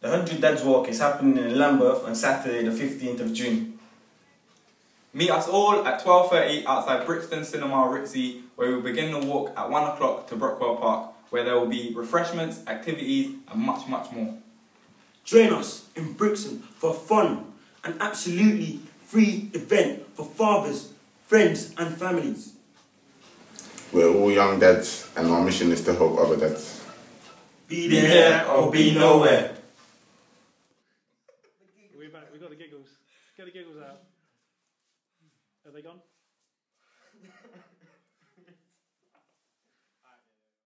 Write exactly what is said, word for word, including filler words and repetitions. The Hundred Dads Walk is happening in Lambeth on Saturday the fifteenth of June. Meet us all at twelve thirty outside Brixton Cinema Ritzy, where we'll begin the walk at one o'clock to Brockwell Park, where there will be refreshments, activities and much much more. Join us in Brixton for fun, an absolutely free event for fathers, friends and families. We're all young dads and our mission is to help other dads. Be there or be nowhere. We're back, we've got the giggles. Get the giggles out. Are they gone?